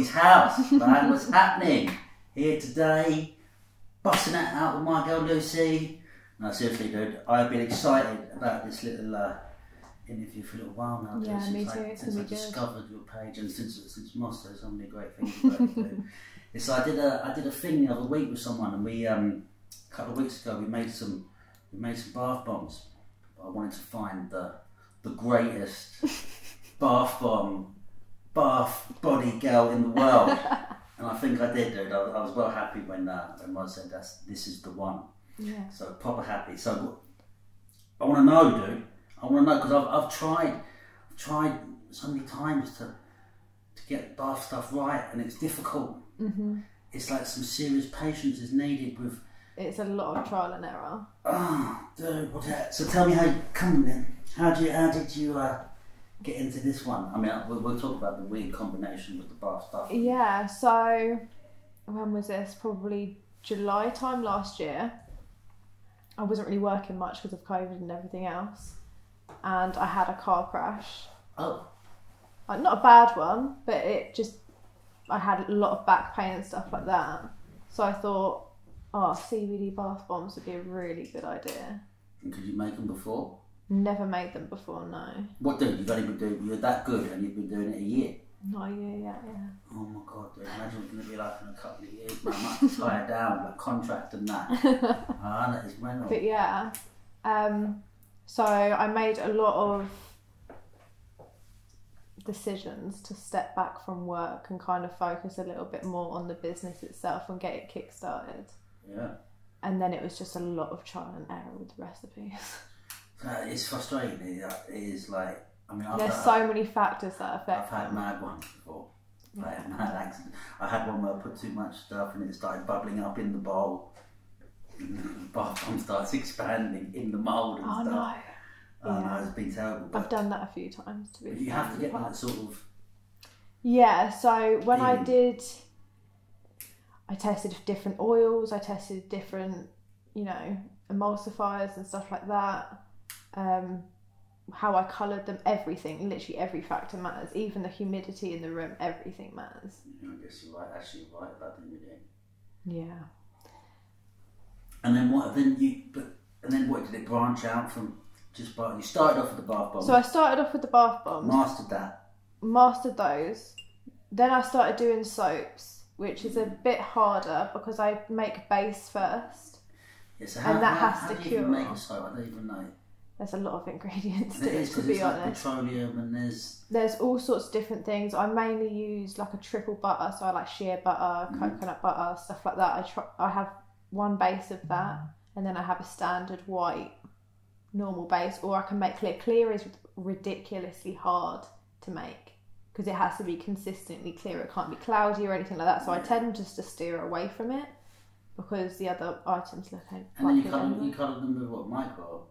nobody's house, man. What's happening? Here today, busting it out with my girl Lucy. No, seriously, dude, I've been excited about this little interview for a little while now. Yeah, me too. Since I discovered your page and since Mosto, so many great things about it, dude. It's like I did a thing the other week with someone, and we a couple of weeks ago we made some bath bombs. I wanted to find the greatest bath body girl in the world, and I think I did, dude. I was well happy when Mod said this is the one. Yeah. So proper happy. So I want to know, dude. I want to know because I've tried so many times to get bath stuff right, and it's difficult. Mm-hmm. It's like some serious patience is needed with. It's a lot of trial and error. Oh, dude, so tell me how you come then. How did you get into this one? I mean, we'll talk about the weird combination with the bath stuff. Yeah. So when was this? Probably July time last year. I wasn't really working much because of COVID and everything else, and I had a car crash. Oh. Like, not a bad one, but it just. I had a lot of back pain and stuff like that, so I thought, oh, CBD bath bombs would be a really good idea. And could you make them before? Never made them before, no. What, dude? You've only been doing, you're that good, and you've been doing it a year? Not a year yet, yeah. Oh my god, dude! Imagine what it's gonna be like in a couple of years. I might tie it down with a contract and that. That is mental. But yeah, so I made a lot of decisions to step back from work and kind of focus a little bit more on the business itself and get it kick-started. Yeah. And then it was just a lot of trial and error with the recipes. It's frustrating. It is like, I mean, there's so many factors that affect. I've had mad ones before. Yeah. Like mad accidents. I had one where I put too much stuff and it started bubbling up in the bowl. The bathroom starts expanding in the mould and stuff. No. Yeah. No, it's been terrible. But I've done that a few times, to be fair. You have to get that sort of... Yeah, so when I tested different oils, I tested different, you know, emulsifiers and stuff like that. How I coloured them, everything, literally every factor matters. Even the humidity in the room, everything matters. I guess you're right, actually right about the humidity. Yeah. And then what, did it branch out from... You started off with the bath bombs. So I started off with the bath bombs. Mastered that. Mastered those. Then I started doing soaps, which is a bit harder because I make base first. Yeah, so how do you even make a soap? I don't even know. There's a lot of ingredients to it, to be honest. Like petroleum and there's all sorts of different things. I mainly use like a triple butter, so I like shea butter, coconut butter, stuff like that. I have one base of that, and then I have a standard white. Normal base, or I can make clear. Clear is ridiculously hard to make because it has to be consistently clear. It can't be cloudy or anything like that. So I tend just to steer away from it because the other items look like. And then you colour them with what, micro?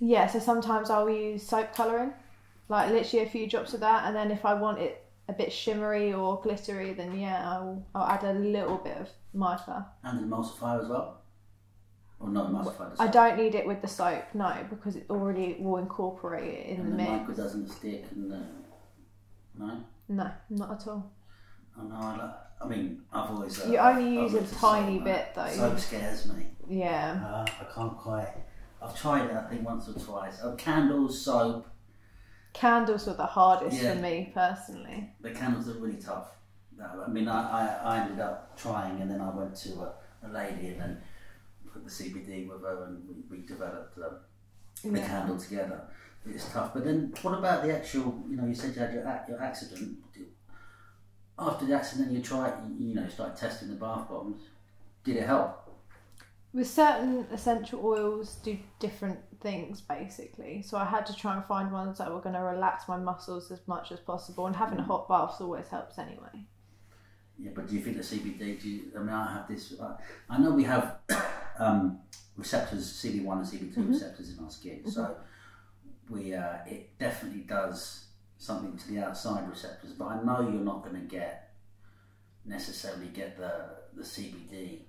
Yeah. So sometimes I'll use soap colouring, like literally a few drops of that, and then if I want it a bit shimmery or glittery, then yeah, I'll add a little bit of mica. And an emulsifier as well. Or not emulsified. I don't need it with the soap, no, because it already will incorporate it in the mix. And the mica doesn't stick, and no? No, not at all. Oh, no, I mean, I've always... you only use a tiny bit, though. Soap scares me. Yeah. I can't quite... I've tried it, I think, once or twice. Candles, soap... Candles were the hardest for me, personally. The candles are really tough. I mean, I ended up trying, and then I went to a lady, and then... put the CBD with her, and we developed the candle together. It's tough. But then, what about the actual? You know, you said you had your accident. After the accident, you tried. You know, started testing the bath bombs. Did it help? With certain essential oils, do different things basically. So I had to try and find ones that were going to relax my muscles as much as possible. And having a hot bath always helps anyway. Yeah, but do you think the CBD? I mean, I have this. I know we have. Receptors, CB1 and CB2 receptors in our skin, so it definitely does something to the outside receptors, but I know you're not going to necessarily get the CBD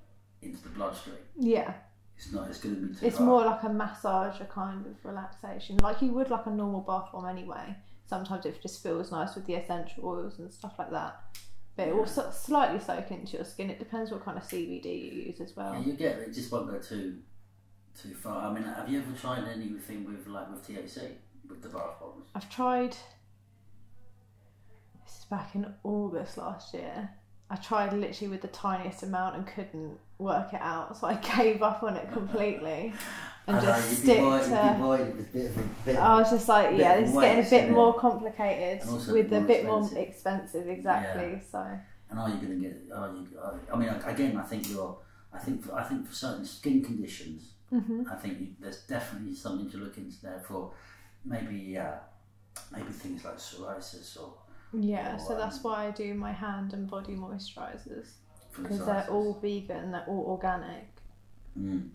into the bloodstream. Yeah, it's going to be too hard. More like a massage, a kind of relaxation, like you would like a normal bath bomb anyway. Sometimes it just feels nice with the essential oils and stuff like that. But it will slightly soak into your skin. It depends what kind of CBD you use as well. Yeah, you get it. It just won't go too far. I mean, have you ever tried anything with THC with the bath bombs? I've tried. This is back in August last year. I tried literally with the tiniest amount and couldn't work it out, so I gave up on it completely and just stick to. I was just like, yeah, this is getting a bit more complicated with a bit more expensive, exactly. Yeah. So. And are you going to get? I mean, again, I think for certain skin conditions, I think there's definitely something to look into there for, maybe things like psoriasis or. Yeah, so that's why I do my hand and body moisturisers, because they're all vegan, they're all organic. Mm.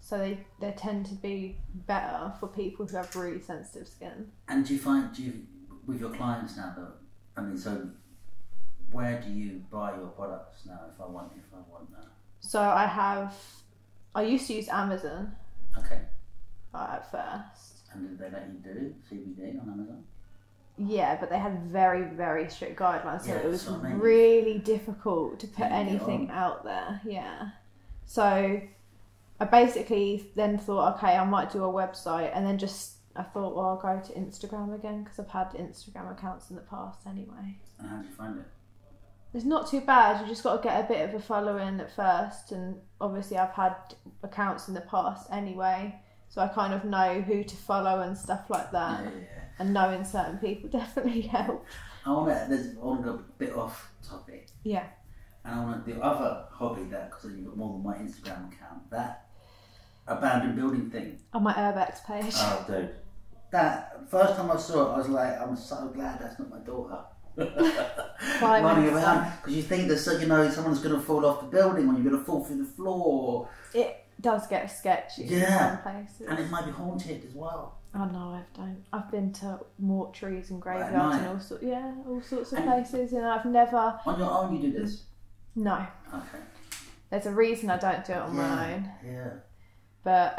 So they tend to be better for people who have really sensitive skin. And do you with your clients now though? I mean, so where do you buy your products now? If I want that. So I used to use Amazon. Okay. At first. And did they let you do CBD on Amazon? Yeah, but they had very, very strict guidelines, so yeah, it was really difficult to put anything out there. Yeah. So I basically then thought, okay, I might do a website, and then I thought, well, I'll go to Instagram again, because I've had Instagram accounts in the past anyway. And how did you find it? It's not too bad. You just got to get a bit of a following at first, and obviously I've had accounts in the past anyway, so I kind of know who to follow and stuff like that. Yeah, yeah. And knowing certain people definitely helped. I want to go a bit off topic. Yeah. And I want the other hobby that, because you've got more than my Instagram account, that abandoned building thing. On my Urbex page. Oh, dude. That, first time I saw it, I was like, I'm so glad that's not my daughter. Running around. Because you think that, so, you know, someone's going to fall off the building, or you're going to fall through the floor. It does get sketchy in some places. And it might be haunted as well. Oh no, I've been to mortuaries and graveyards and all sorts of places, and I've never. On your own, you do this? No. Okay. There's a reason I don't do it on my own. Yeah. But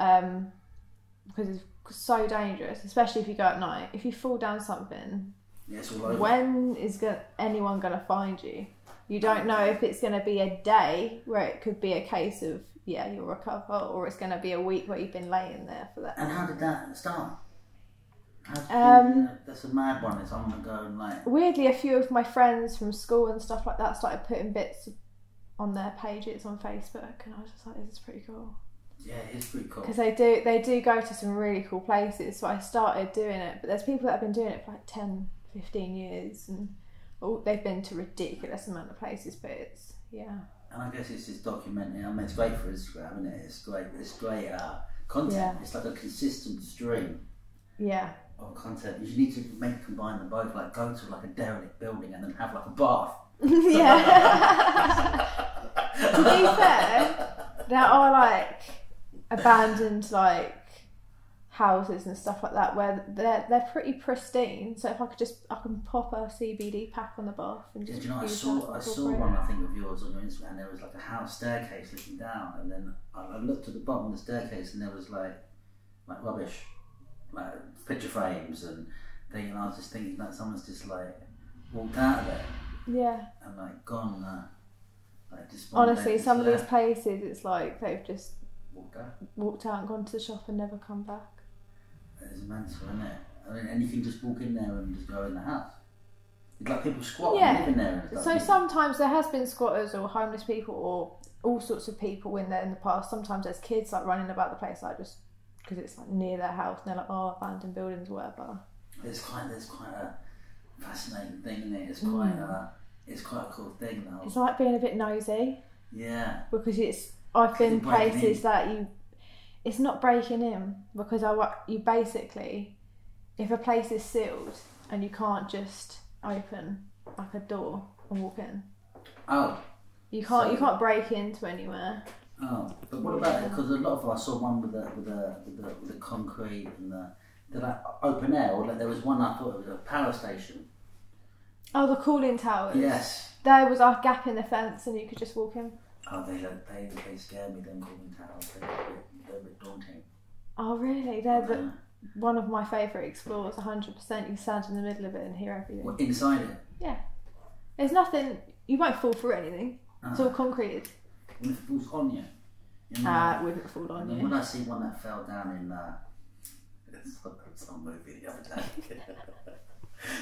because it's so dangerous, especially if you go at night. If you fall down something, it's all over. When is anyone going to find you? You don't know if it's going to be a day where it could be a case of you'll recover, or it's going to be a week where you've been laying there for that. And how did that start? That's a mad one. It's I'm gonna go and like. Weirdly, a few of my friends from school and stuff like that started putting bits on their pages on Facebook, and I was just like, "This is pretty cool." Yeah, it's pretty cool. Because they do go to some really cool places. So I started doing it, but there's people that have been doing it for like 10, 15 years, and they've been to ridiculous amount of places. But it's And I guess it's just documenting. I mean, it's great for Instagram, isn't it? It's great. It's great content. Yeah. It's like a consistent stream. Yeah. Of content. You need to combine them both. Like go to like a derelict building and then have like a bath. Yeah. To be fair, there are like abandoned like houses and stuff like that where they're pretty pristine. So if I can pop a CBD pack on the bath and just. Yeah, do you know, I saw one I think of yours on your Instagram. And there was like a house staircase looking down, and then I looked at the bottom of the staircase and there was like rubbish. Like picture frames and things, and I was just thinking that someone's just like walked out of there, and like gone. Like just honestly, some of these places, it's like they've just walked out and gone to the shop and never come back. It's mental, isn't it? I mean, and you can just walk in there and just go in the house. It's like people squatting and living there. And so sometimes there has been squatters or homeless people or all sorts of people in there in the past. Sometimes there's kids like running about the place, like just. Because it's like near their house, and they're like, "Oh, abandoned buildings, whatever." There's quite a fascinating thing, isn't it? It's quite a cool thing though. It's like being a bit nosy. Yeah. Because I've been places that it's not breaking in, because you basically, if a place is sealed and you can't just open like a door and walk in. Oh. You can't break into anywhere. Oh, but what about it? Because a lot of I saw one with the concrete and the like open air, or like there was one I thought it was a power station. Oh, the cooling towers. Yes. There was a gap in the fence, and you could just walk in. Oh, they scare me. Them cooling towers, they're a bit daunting. Oh really? They're one of my favourite explorers. 100%. You stand in the middle of it and hear everything. Well, inside it. Yeah, there's nothing. You won't fall through anything. It's all concreted. What if it falls on you? It wouldn't fall on you. When I see one that fell down in some movie the other day.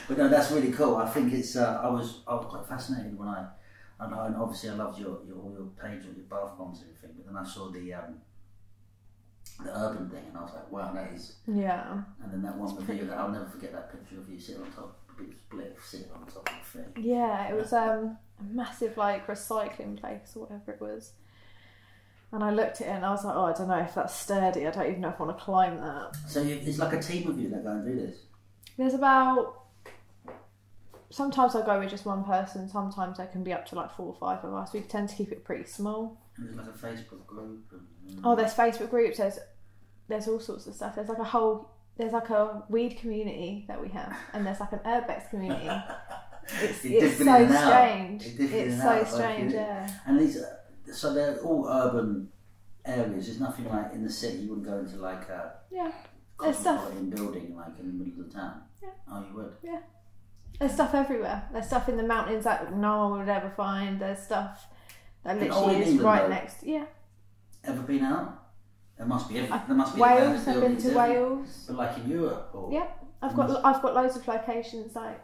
But no, that's really cool. I think it's I was quite fascinated when and obviously I loved your oil page or your bath bombs and everything, but then I saw the urban thing and I was like, wow, that is, yeah. And then that one video, I'll never forget that picture of you sitting on top, sitting on top of the thing. Yeah, it was a massive like recycling place or whatever it was. And I looked at it and I was like, oh, I don't know if that's sturdy. I don't even know if I want to climb that. So it's like a team of you that go and do this? There's about... Sometimes I go with just one person. Sometimes there can be up to like 4 or 5 of us. We tend to keep it pretty small. And there's like a Facebook group? And... Oh, there's Facebook groups. There's all sorts of stuff. There's like a whole... There's like a weed community that we have. And there's like an Urbex community. It's so strange. It's so strange, yeah. And these... So they're all urban areas. There's nothing like in the city. You wouldn't go into like a cosmopolitan building like in the middle of the town. Yeah. Oh, you would. Yeah. There's stuff everywhere. There's stuff in the mountains that no one would ever find. There's stuff that literally is right next. Yeah. Ever been out? There must be. There must be. Wales. I've been to Wales. But like in Europe. Or yeah. I've got loads of locations like.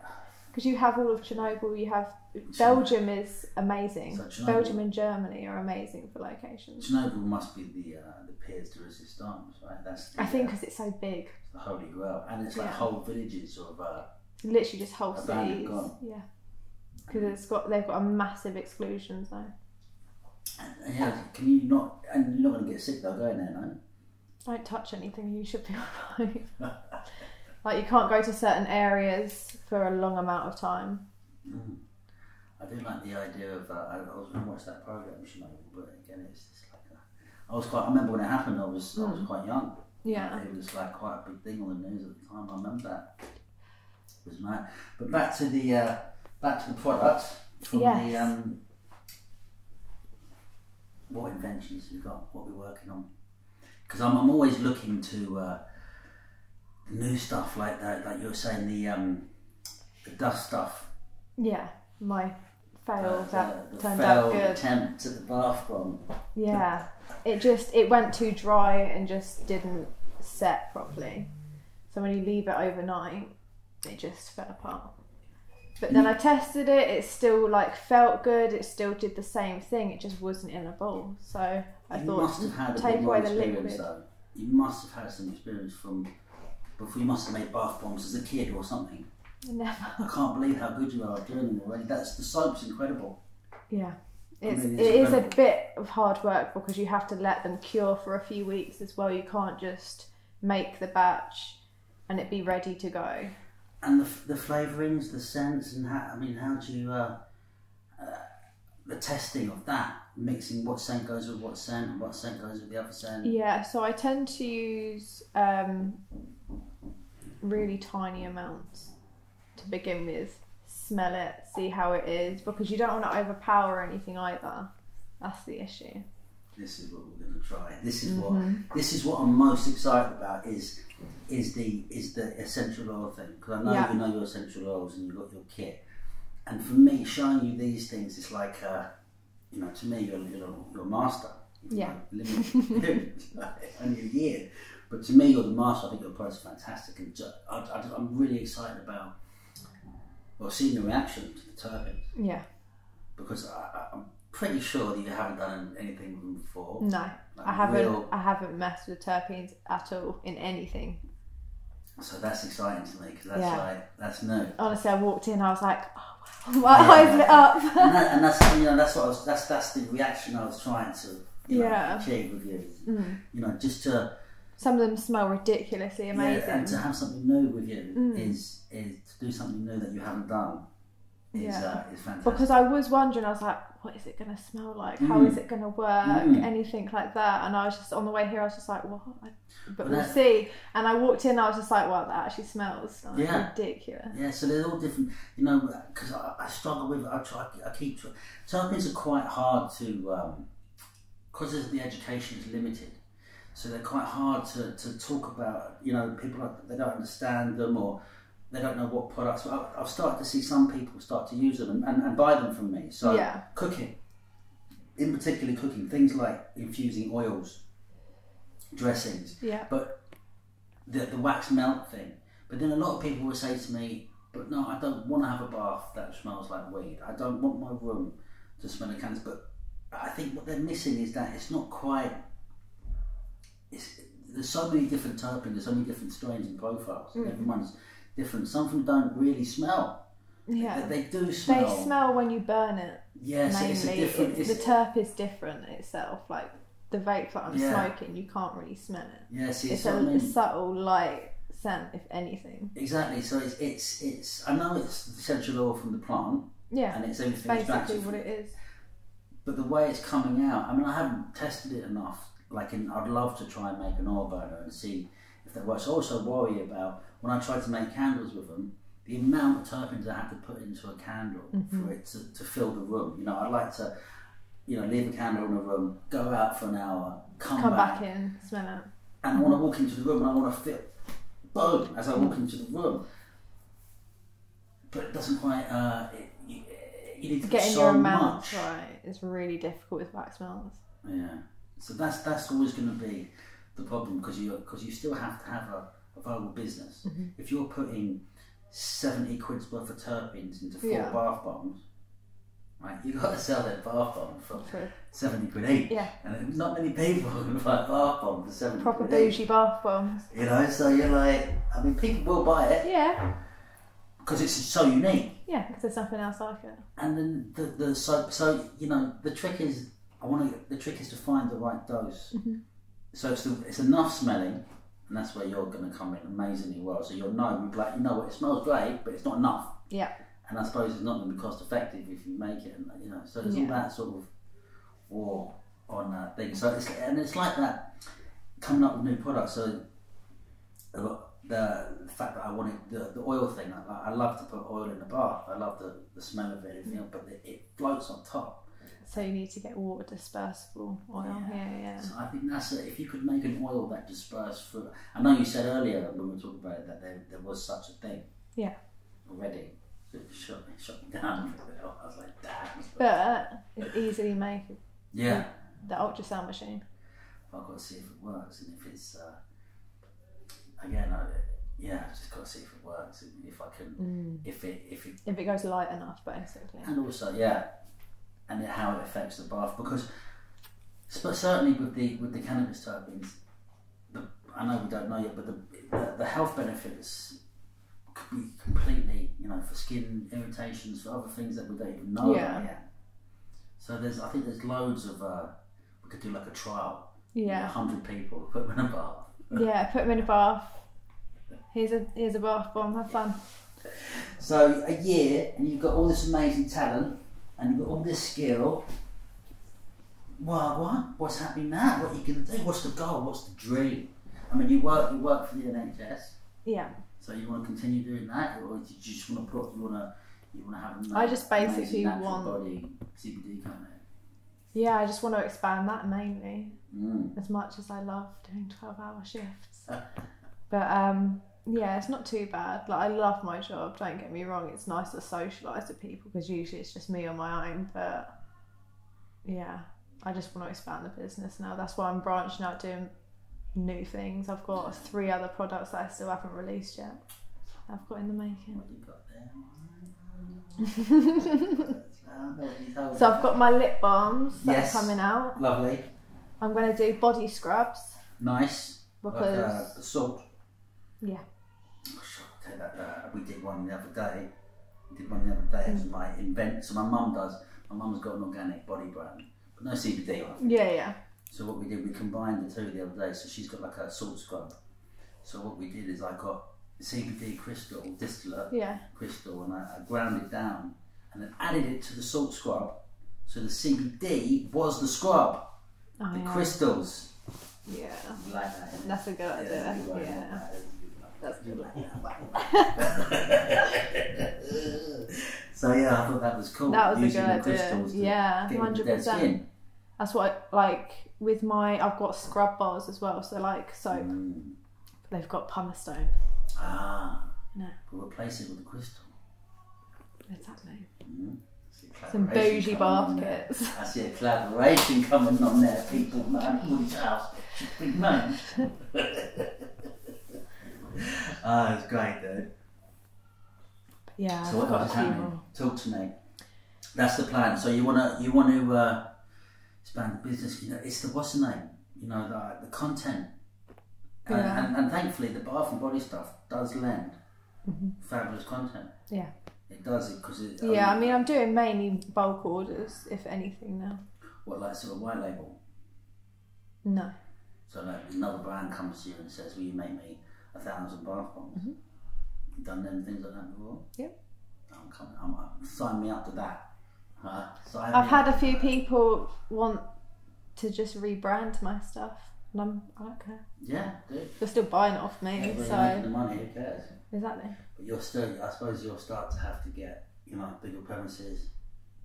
Because you have all of Chernobyl, you have... Belgium is amazing. So Belgium and Germany are amazing for locations. Chernobyl must be the Piers de Resistance, right? That's the, I think because it's so big. It's the Holy Grail. And it's like whole villages sort of... literally just whole cities. Yeah. Because they've got a massive exclusion zone. And yeah, can you not... And you're not going to get sick though, going there, no? Don't touch anything, you should be alright. Like, you can't go to certain areas for a long amount of time. Mm. I do like the idea of, I was going to watch that programme, but again, it's just like, I remember when it happened, I was quite young. Yeah. It was like quite a big thing on the news at the time, I remember that. It was mad. But back to the product, from the, what inventions we've got, what we're working on. Because I'm always looking to, new stuff like that, like you were saying, the dust stuff. Yeah, my fail that turned out good. The failed attempt at the bath bomb. Yeah, it went too dry and just didn't set properly. So when you leave it overnight, it just fell apart. But then I tested it. It still like felt good. It still did the same thing. It just wasn't in a ball. So I thought, take away the liquid. You must have had some experience from. You must have made bath bombs as a kid or something. Never. I can't believe how good you are at doing them already. The soap's incredible. Yeah. It is a bit of hard work because you have to let them cure for a few weeks as well. You can't just make the batch and it be ready to go. And the flavourings, the scents, and how, I mean, how do you, the testing of that, mixing what scent goes with what scent and what scent goes with the other scent? Yeah, so I tend to use... really tiny amounts to begin with. Smell it, see how it is, because you don't want to overpower anything either. That's the issue. This is what we're going to try. This is what I'm most excited about is the essential oil thing, because I know you know your essential oils and you've got your kit. And for me, showing you these things is like you know, to me, you're a master. Yeah. Only a year. But to me, you're the master. I think your product's fantastic, and I'm really excited about seeing the reaction to the turbines. Yeah. Because I'm pretty sure that you haven't done anything with them before. No, like I haven't. I haven't messed with terpenes at all in anything. So that's exciting to me because that's like that's new. Honestly, I walked in, I was like, oh, wow, my eyes lit up. And that's that's the reaction I was trying to achieve with you. You know, just to. Some of them smell ridiculously amazing. Yeah, and to have something new with you is to do something new that you haven't done is fantastic. Because I was wondering, I was like, what is it going to smell like? How is it going to work? Anything like that. And I was just, on the way here, I was just like, what? But we'll see. And I walked in, I was just like, wow, that actually smells like ridiculous. Yeah, so they're all different, you know, because I struggle with it. I keep trying. Terpenes are quite hard to, because the education is limited. So they're quite hard to talk about, you know, people, they don't understand them or they don't know what products. I've started to see some people start to use them and buy them from me. So yeah. Cooking, in particular cooking, things like infusing oils, dressings, yeah. But the wax melt thing. But then a lot of people will say to me, but no, I don't want to have a bath that smells like weed. I don't want my room to smell of cans. But I think what they're missing is that it's not quite... there's so many different terpenes, there's so many different strains and profiles. Mm. Everyone's different. Some of them don't really smell. Yeah, they do smell. They smell when you burn it. Yes, yeah, so the terp is different itself. Like the vape that I'm yeah. smoking, you can't really smell it. Yeah, see, it's a subtle light scent, if anything. Exactly. So it's I know it's the essential oil from the plant. Yeah, and it's everything basically what it is. But the way it's coming out, I mean, I haven't tested it enough. Like, I'd love to try and make an oil burner and see if that works. I also worry about when I tried to make candles with them, the amount of terpenes I had to put into a candle mm-hmm. for it to fill the room. You know, I'd like to, you know, leave a candle in a room, go out for an hour, come back in, smell it. And I want to walk into the room and I want to feel, boom, as I walk into the room. But it doesn't quite, you need to get in so your amount much. Right. It's really difficult with wax melts. Yeah. So that's always going to be the problem because you still have to have a viable business. Mm-hmm. If you're putting 70 quid's worth of terpenes into 4 yeah. bath bombs, right? You've got to sell that bath bomb for true. 70 quid each. Yeah. And not many people can buy a bath bomb for 70 proper quid bougie each. Bath bombs. You know, so you're like, I mean, people will buy it. Yeah. Because it's so unique. Yeah, because there's nothing else like it. And then so you know, the trick is... the trick is to find the right dose. Mm-hmm. So it's enough smelling, and that's where you're going to come in amazingly well. So you'll know it smells great, but it's not enough. Yeah. And I suppose it's not going to be cost effective if you make it, and, you know. So there's yeah. all that sort of war on that thing. So it's like that coming up with new products. So the fact that I wanted the oil thing, I love to put oil in the bath. I love the smell of it, and, you know, but it floats on top. So you need to get water dispersible oil. Yeah, yeah. yeah. So I think that's if you could make an oil that dispersed through. I know you said earlier when we were talking about it that there was such a thing. Yeah. Already, so it shut me down. I was like, damn. But it's easily made. Yeah. The ultrasound machine. I've got to see if it works, and if it's again, I've just got to see if it works, and if I can, if it goes light enough, basically. And also, yeah. And how it affects the bath, because certainly with the cannabis terpenes, I know we don't know yet, but the health benefits could be completely, you know, for skin irritations, for other things that we don't even know yeah. about yet. So I think there's loads of we could do like a trial. Yeah, 100 people, put them in a bath. Yeah, put them in a bath. Here's a bath bomb. Have fun. So a year, and you've got all this amazing talent. And you've got all this skill. Well, what's happening now? What are you going to do? What's the goal? What's the dream? I mean, you work for the NHS. Yeah. So you want to continue doing that, or do you just want to you want to have a... I just basically want CBD company. Yeah, I just want to expand that mainly. Mm. As much as I love doing 12-hour shifts, but yeah, it's not too bad. Like, I love my job, don't get me wrong. It's nice to socialise with people because usually it's just me on my own, but yeah, I just want to expand the business now. That's why I'm branching out, doing new things. I've got 3 other products that I still haven't released yet. I've got in the making. What you got there? So I've got my lip balms that are coming out. Lovely. I'm going to do body scrubs. Nice. Because like, salt. Yeah. Oh, sure, I'll tell you that. We did one the other day. It was my invent. So my mum does. My mum's got an organic body brand, but no CBD on it. Yeah, yeah. So what we did, we combined the two the other day. So she's got like a salt scrub. So what we did is I got CBD crystal, distillate crystal, and I ground it down and then added it to the salt scrub. So the CBD was the scrub, crystals. Yeah. You like that? That's a good idea. Yeah. That's good. So yeah, I thought that was cool. That was using a good idea. Yeah, 100%. That's what I like with I've got scrub bars as well. So like soap, they've got pumice stone. Ah. No. We'll replace it with a crystal. Exactly. Mm-hmm. Some bougie baskets. I see a collaboration coming on there, people. Man. Oh, it's great, dude. Yeah. So what's happening? Talk to me. That's the plan. So you want to expand the business. You know, it's the what's the name? You know, the content. Yeah. And thankfully, the Bath and Body stuff does lend fabulous content. Yeah. It does because it. Yeah, I mean, I'm doing mainly bulk orders, if anything now. What, like sort of white label? No. So like another brand comes to you and says, "Will you make me 1,000 bath bombs?" You've done them things like that before? Yep. I'm coming. Sign me up to that. I've had a few people want to just rebrand my stuff, and I don't care. Yeah, dude. You're still buying it off me, everybody's making the money. Who cares? Exactly. But you're still, I suppose, you'll start to have to get, you know, bigger premises,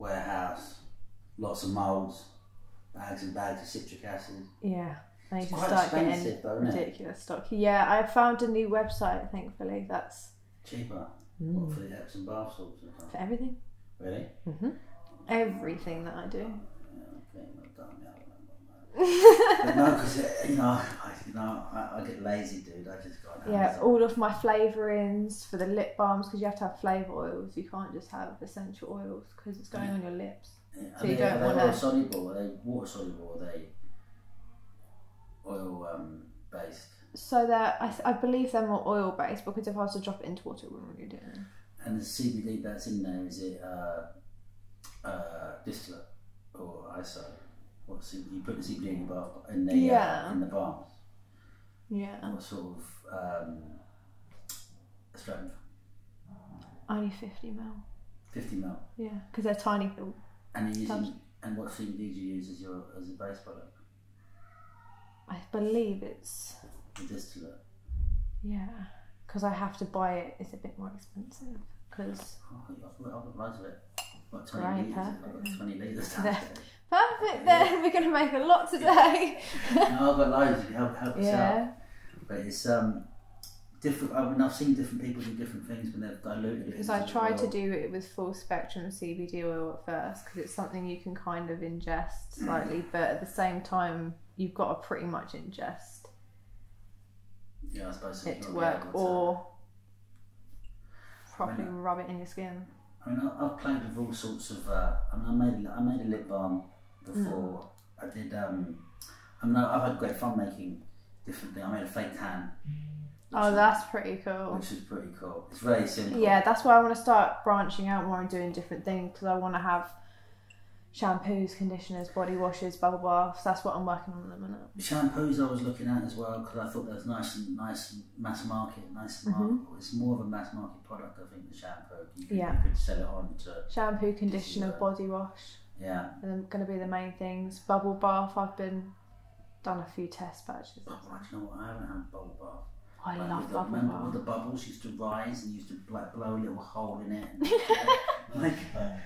warehouse, lots of molds, bags and bags of citric acid. Yeah, they just start getting ridiculous stock. Yeah, I found a new website. Thankfully, that's cheaper. What, for the Epsom bath salts? For everything. Really? Everything that I do. Yeah, okay, well done. Yeah, but no, because I get lazy, dude. I just got all of my flavourings for the lip balms, because you have to have flavour oils. You can't just have essential oils because it's going on your lips. Yeah. So you don't want to. Are they soluble? Are they water soluble? Are they oil based? So that I believe they're more oil based, because if I was to drop it into water, it wouldn't really do it. And the CBD that's in there, is it distillate or iso? What, you put the CBD in your bath, in the bath. Yeah. What sort of strength? Only 50 ml. 50 ml. Yeah, because they're tiny little. And you're using, and what CBD do you use as your a base product? I believe it's distillate. Yeah, because I have to buy it. It's a bit more expensive because. Oh, I've got loads of it. What, 20 litres? I've got 20 litres. Perfect, then we're going to make a lot today. No, I've got loads, you help us out. But it's different. I mean, I've seen different people do different things when they've diluted it. Because I tried to do it with full spectrum CBD oil at first, because it's something you can kind of ingest slightly, but at the same time, you've got to pretty much ingest I suppose it to work, or properly rub it in your skin. I mean, I've played with all sorts of. I made a lip balm before. I did. I mean, I've had great fun making different things. I made a fake tan. Oh, that's pretty cool. Which is pretty cool. It's very simple. Yeah, that's why I want to start branching out more and doing different things, because I want to have shampoos, conditioners, body washes, bubble baths. That's what I'm working on at the minute. Shampoos I was looking at as well, because I thought that was nice mass market. It's more of a mass market product, I think, the shampoo. You could sell it on to... Shampoo, conditioner, body wash. Yeah. And they're going to be the main things. Bubble bath, I've done a few test batches. Oh, do you know what? I haven't had bubble bath. I love bubble bath. Remember when the bubbles used to rise and used to blow a little hole in it? And make a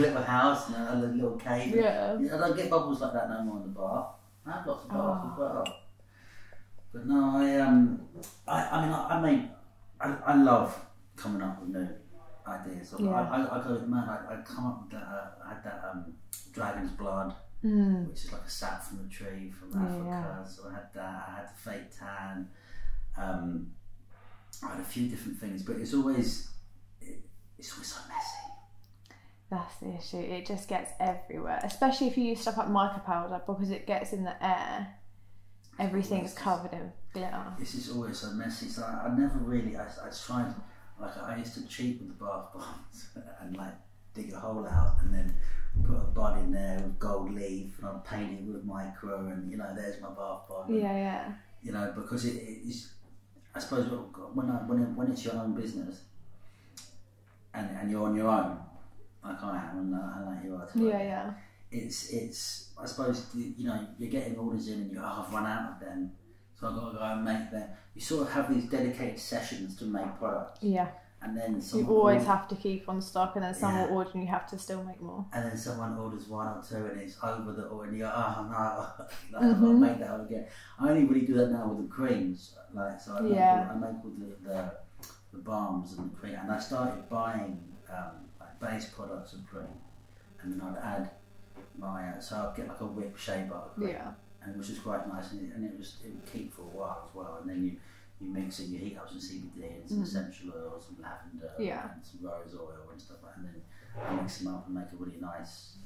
little house and a little cave. Yeah. I don't get bubbles like that no more in the bath. I have lots of baths as well. But no, I mean, I love coming up with new ideas. So I go mad. I come up with that. I had that dragon's blood, which is like a sap from a tree from Africa. So I had that. I had the fake tan. I had a few different things, but it's always so messy. That's the issue. It just gets everywhere, especially if you use stuff like mica powder, because it gets in the air. Everything's covered in glitter. This is always so messy. So I never really. I tried, like I used to cheat with the bath bombs and like dig a hole out and then put a bud in there with gold leaf and I'd paint it with micro and there's my bath bomb. And, you know, because it is. I suppose when it's your own business and you're on your own. Like I am, and like you are too. Yeah. It's. I suppose you're getting orders in, and you I've run out of them, so I've got to go and make them. You sort of have these dedicated sessions to make products. Yeah. And then someone you always have to keep on stock, and then someone will order, and you have to still make more. And then someone orders one or two, and it's over the order, and you go, oh no, I've got to make that again. I only really do that now with the creams, like so. I make all the the balms and the cream, and I started buying like base products and cream, and then I'd add my so I'd get like a whip shea butter cream, yeah, and which was quite nice, and it would keep for a while as well, and then you mix it, you heat up some CBD and some essential oils, some lavender, yeah, and some rose oil and stuff like that, and then I mix them up and make a really nice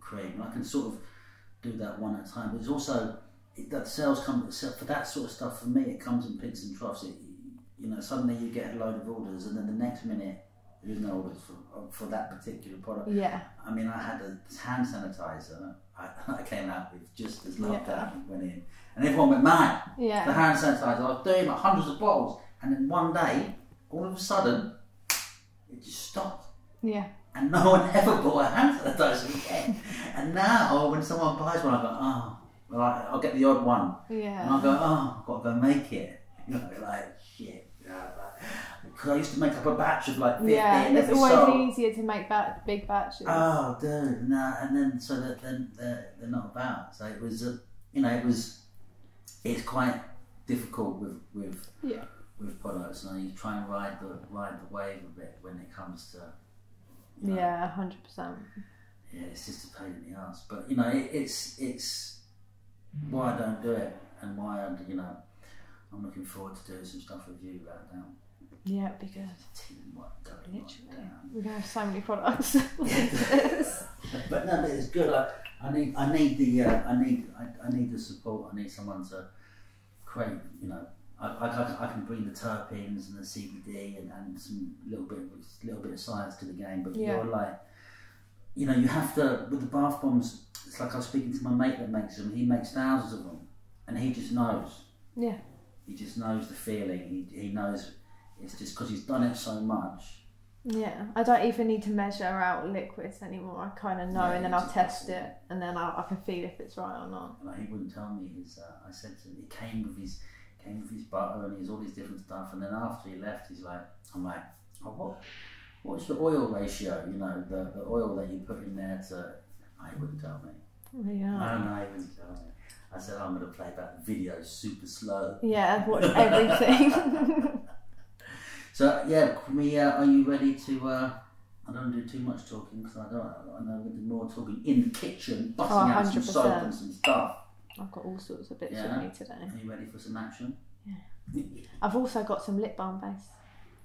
cream. And I can sort of do that one at a time, but it's also that sales come for that sort of stuff. For me, it comes in peaks and troughs. You know, suddenly you get a load of orders, and then the next minute there's no orders for that particular product. Yeah. I mean, I had a hand sanitizer. I came out with just as lockdown went in, and everyone went mad. Yeah. The hand sanitizer. I was doing like hundreds of bottles, and then one day, all of a sudden, it just stopped. Yeah. And no one ever bought a hand sanitizer again. And now, when someone buys one, I go, oh, well, I'll get the odd one. Yeah. And I go, oh, I've got to go make it. You know, like shit. Because I used to make up a batch of like 50. Yeah, and it's always easier to make big batches. Oh, dude, nah, and then so that then they're not about. So it was, you know, it's quite difficult with products, and you try and ride the wave a bit when it comes to. You know, yeah, 100%. Yeah, it's just a pain in the ass, but you know, it's why I don't do it, and why I, you know, I'm looking forward to doing some stuff with you right now. Yeah, it'd be good. Literally, we're gonna have so many products. But no, but it's good. I need the support. I need someone to create. You know, I can bring the terpenes and the CBD and some little bit of science to the game. But you're like, you know, you have to with the bath bombs. It's like I was speaking to my mate that makes them. He makes thousands of them, and he just knows. Yeah. He just knows the feeling. He knows it's just because he's done it so much. Yeah, I don't even need to measure out liquids anymore. I kind of know, and then I'll test it, and then I can feel if it's right or not. Like he wouldn't tell me his. I said to him, he came with his butter and his all these different stuff, and then after he left, he's like, I'm like, oh, what's the oil ratio? You know, the oil that you put in there to. He wouldn't tell me. Yeah. No, he wouldn't tell me. I said, I'm going to play back videos super slow. Yeah, I've watched everything. So, yeah, are you ready to... I don't do too much talking, because I know we do more talking in the kitchen, busting out some soap and some stuff. I've got all sorts of bits with me today. Are you ready for some action? Yeah. I've also got some lip balm base.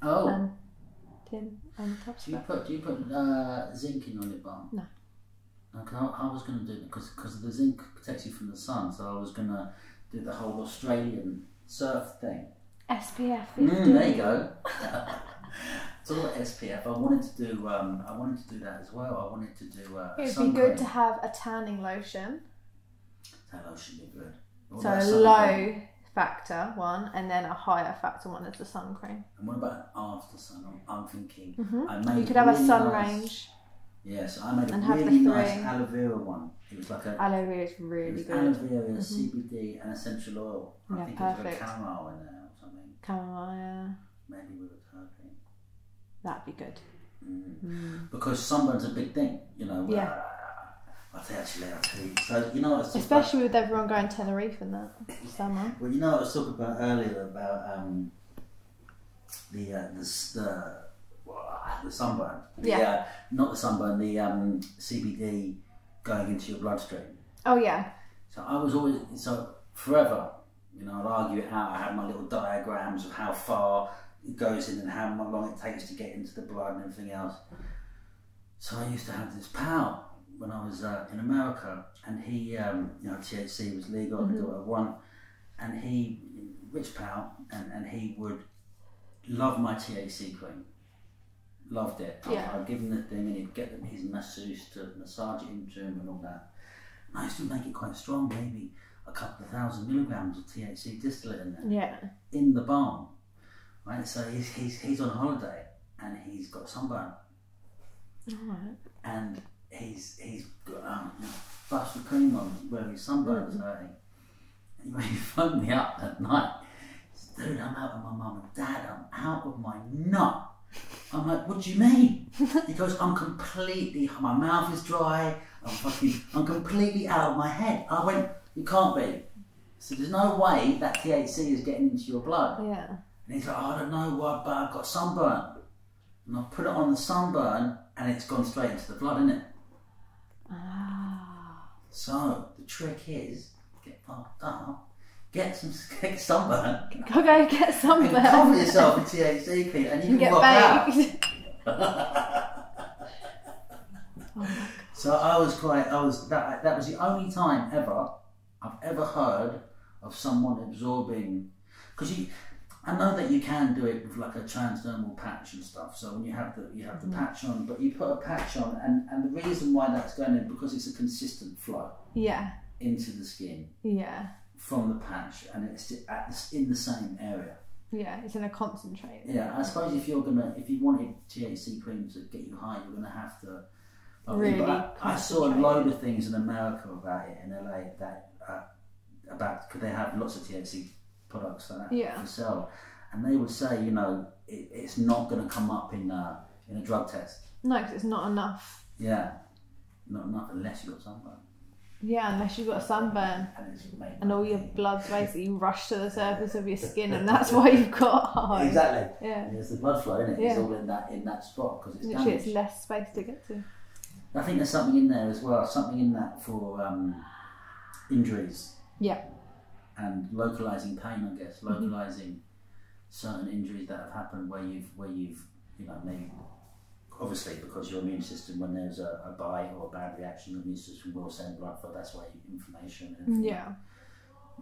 Oh. Tim on the top stuff. Do you put zinc in your lip balm? No. I was going to do it because the zinc protects you from the sun, so I was going to do the whole Australian surf thing. SPF. There you go. It's all SPF. I wanted to do that as well. I wanted to do. It'd be good to have a tanning lotion. That lotion would be good. So a low factor one, and then a higher factor one is the sun cream. And what about after sun? I'm thinking. You could have a sun range. Yes, I made a really nice aloe vera one. It was like a aloe vera is really good. Aloe vera, CBD, and essential oil. I think it was chamomile in there or something. Chamomile, yeah. Maybe with a terpene. That'd be good. Because sunburn's a big thing, you know. Yeah. I'll tell you actually. So you know, what I was especially about, with everyone going to Tenerife and that summer. Well, you know, what I was talking about earlier about the sunburn, not the sunburn, the CBD going into your bloodstream. Oh yeah. So I was always, so forever, you know, I'd argue it out. I had my little diagrams of how far it goes in and how long it takes to get into the blood and everything else. So I used to have this pal when I was in America, and he, you know, THC was legal, I could do what I want, and he, rich pal, and he would love my THC cream. Loved it. Yeah. I'd give him the thing, and he'd get his masseuse to massage it into him and all that. And I used to make it quite strong, maybe a couple of thousand milligrams of THC distillate in there. Yeah. In the balm. Right? So he's on holiday and he's got sunburn. Alright. And he's got busted cream on where his sunburn is hurting. Anyway, he phoned me up at night. He said, dude, I'm out with my mum and dad, I'm out with my nut. I'm like, what do you mean? He goes, I'm completely, my mouth is dry, I'm completely out of my head. I went, you can't be. So there's no way that THC is getting into your blood. Yeah. And he's like, oh, I don't know why, but I've got sunburn. And I put it on the sunburn and it's gone straight into the blood, innit? Ah. So the trick is, get fucked up, get sunburn. Go get sunburn. And cover yourself in THC, Pete, and you can walk baked. Out. Oh, so that was the only time ever I've ever heard of someone absorbing, because I know that you can do it with like a transdermal patch and stuff. So when you have the patch on, but you put a patch on, and the reason why that's going in because it's a consistent flow. Yeah. Into the skin. Yeah. From the patch, and it's in the same area. Yeah, it's in a concentrate. Yeah, I suppose if you wanted THC cream to get you high, you're gonna have to. Really, I saw a load of things in America about it, in LA, that could they have lots of THC products like that for sale, and they would say, you know, it's not going to come up in a drug test. No, because it's not enough. Yeah, not enough unless you've got sunburn. Yeah, unless you've got a sunburn and all your blood's basically rushed to the surface of your skin, and that's why you've got high. Exactly. Yeah, it's the blood flow, isn't it? Yeah. It's all in that spot because it's literally damaged. It's less space to get to. I think there's something in there as well, something in that for injuries. Yeah. And localizing pain, I guess, localizing certain injuries that have happened where you've you know, maybe obviously because your immune system, when there's a bite or a bad reaction, your immune system will send blood flow. That's why inflammation. And yeah.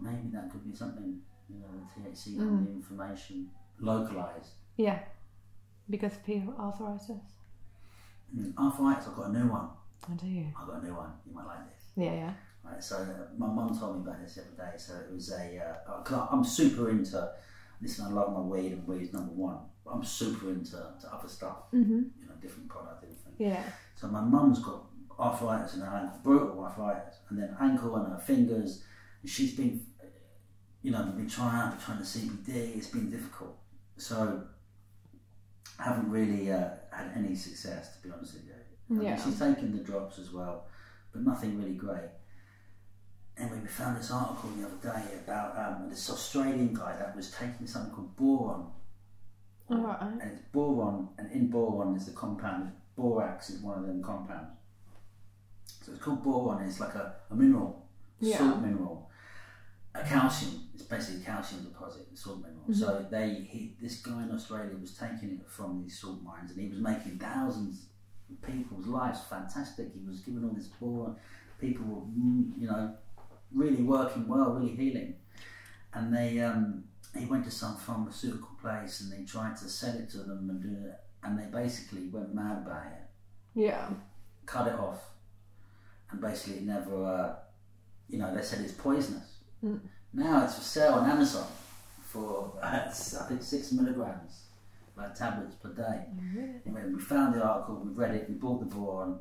Maybe that could be something, you know, the THC and the inflammation localized. Yeah. Because of arthritis. Arthritis, I've got a new one. I do. I've got a new one. You might like this. Yeah, yeah. Right, so my mum told me about this the other day. So it was cause I'm super into, listen, I love my weed, and weed's number one. But I'm super into other stuff, you know, different product, everything. Yeah. So my mum's got arthritis in her ankle, brutal arthritis, and then ankle and her fingers. And she's been, you know, been trying the CBD. It's been difficult. So I haven't really had any success, to be honest with you. Yeah. I mean, she's taken the drops as well, but nothing really great. Anyway, we found this article the other day about this Australian guy that was taking something called boron. All right. And it's boron, and in boron is the compound. Borax is one of them compounds. So it's called boron. It's like a mineral, salt mineral. A calcium, it's basically a calcium deposit, the salt mineral. So this guy in Australia was taking it from these salt mines, and he was making thousands of people's lives fantastic. He was giving all this boron, people were, you know, really working well, really healing. And they, he went to some pharmaceutical place and they tried to sell it to them and do it, and they basically went mad about it. Yeah. Cut it off, and basically it never, you know, they said it's poisonous. Now it's for sale on Amazon for I think 6 milligrams, like tablets per day. Anyway, we found the article, we read it, we bought the boron,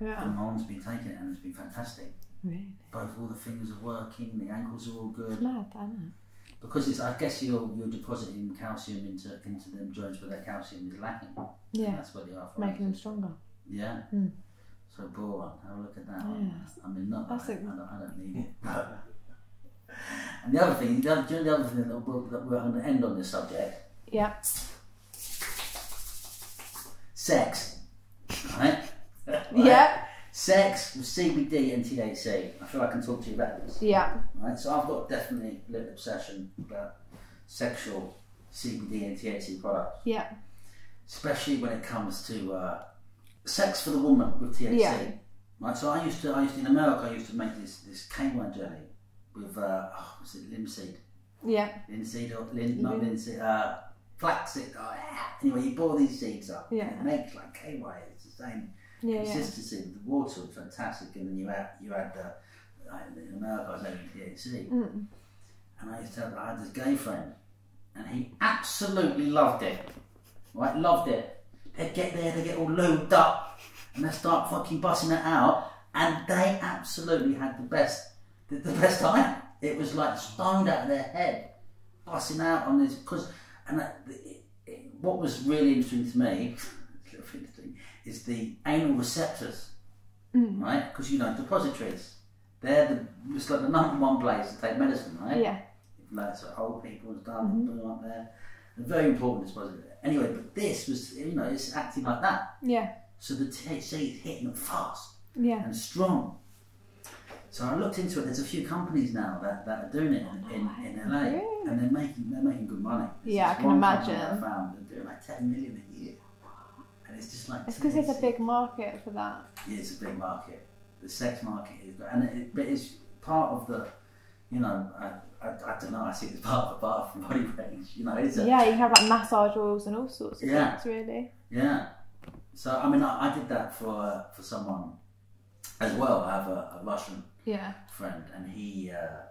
and my mom's been taking it, and it's been fantastic. Really? Both all the fingers are working, the ankles are all good. It's mad, I know. Because it's, I guess you're depositing calcium into them joints where that calcium is lacking. Yeah. And that's where the arthritis. Making them stronger. Yeah. So boron, have a look at that one. I mean, not that I don't need it. And the other thing, the other thing that we're going to end on this subject. Yeah. Sex. Right? Yeah. Sex with CBD and THC. I feel I can talk to you about this. Yeah. Right? So I've got definitely a little obsession about sexual CBD and THC products. Yeah. Especially when it comes to sex for the woman with THC. Yeah. Right. So I used to in America, I used to make this canine jelly. With was it linseed? Yeah. Flaxseed. Oh, yeah. Anyway, you boil these seeds up. Yeah. And it makes like KY. It's the same consistency. Yeah. The water was fantastic, and then you add the in America I was having THC. And I had this gay friend, and he absolutely loved it. Right, loved it. They'd get there, they get all lubed up, and they start fucking busting it out, and they absolutely had the best time. It was like stoned out of their head, busting out on this. What was really interesting to me, is the anal receptors, right? Because you know, depositories, it's like the number one place to take medicine, right? Yeah. Like, so old people and stuff, put them up there. and very important, I suppose. Anyway, but this was, you know, it's acting like that. Yeah. So the THC is hitting them fast. Yeah. And strong. So I looked into it. There's a few companies now that are doing it in LA, and they're making good money. There's I can imagine. I found they're doing like 10 million a year, and it's just like. It's because there's a big market for that. Yeah, it's a big market. The sex market is, and it's part of the, you know, I don't know. I see it as part of the bar from body range. You know, it's you have like massage oils and all sorts of things, really. Yeah. So I mean, I did that for someone as well. I have a Russian. Yeah. Friend, and he a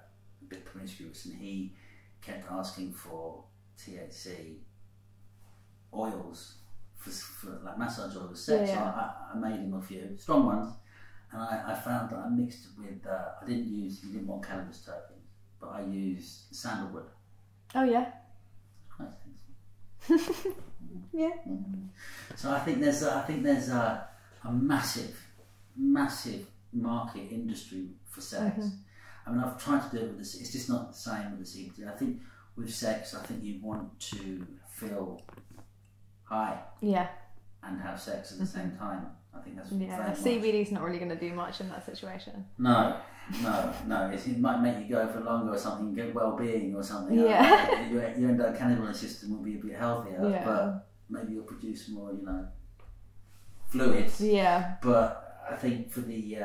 bit promiscuous, and he kept asking for THC oils for like massage oil with sex. Yeah, yeah. I made him a few strong ones, and I found that I mixed it with he didn't want cannabis terpenes, but I used sandalwood. Oh yeah. Quite sensitive. Yeah. So I think there's a massive market industry for sex. I mean, I've tried to do it with this. It's just not the same with the CBD. I think with sex, I think you want to feel high, and have sex at the same time. I think that's CBD's not really going to do much in that situation. No. It might make you go for longer or something, get well-being or something. Yeah, your endocannabinoid system will be a bit healthier, but maybe you'll produce more, you know, fluids. Yeah, but. I think for the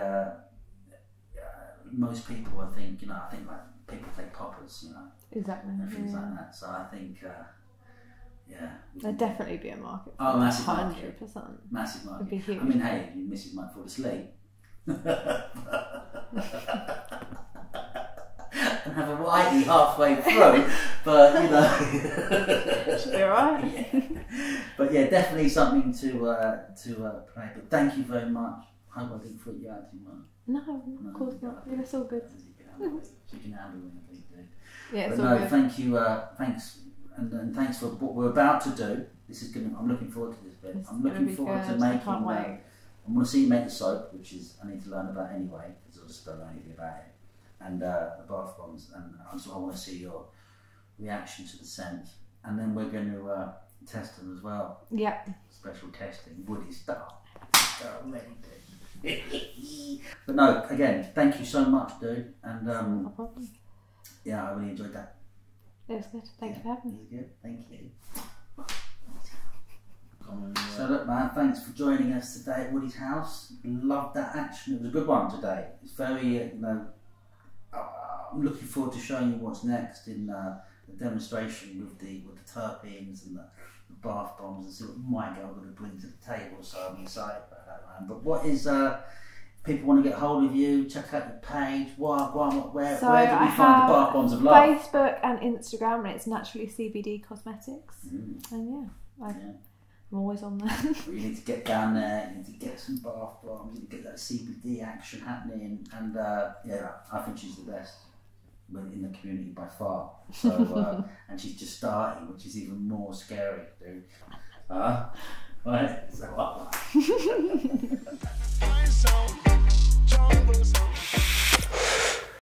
most people, I think like people take poppers, you know, and things like that. So I think, there'd definitely be a market. For 100%, massive market. It'd be huge. I mean, hey, your missus might fall asleep and have a whitey halfway through, but you know, should be alright. Yeah. But yeah, definitely something to play. But thank you very much. I hope I didn't freak you out too much. No, of course not. Yeah, it's all good. She can handle anything, dude. Yeah, it's all good. Thank you. Thanks, and thanks for what we're about to do. This is good. I'm looking forward to this bit. I'm looking forward to making. I can't wait. I want to see you make the soap, which is I need to learn about anyway, because I just don't know anything about it. And the bath bombs, and so I want to see your reaction to the scent. And then we're going to test them as well. Yeah. Special testing, Woody style. But no, again, thank you so much, dude. And no problem. Yeah, I really enjoyed that. It was good. Thank you for having me. It was good. Thank you. So look, man, thanks for joining us today at Woody's house. Loved that action. It was a good one today. It's very, I'm looking forward to showing you what's next in the demonstration with the terpenes and the bath bombs, and see what my girl going to bring to the table. So I'm excited about that, man. But what is if people want to get hold of you, check out your page. Where do we find the bath bombs of love? Facebook and Instagram, and it's naturally CBD cosmetics. And I'm always on there. You need to get down there. You need to get some bath bombs. You need to get that CBD action happening. And I think she's the best in the community by far. So and she's just starting, which is even more scary, dude. Right. So what?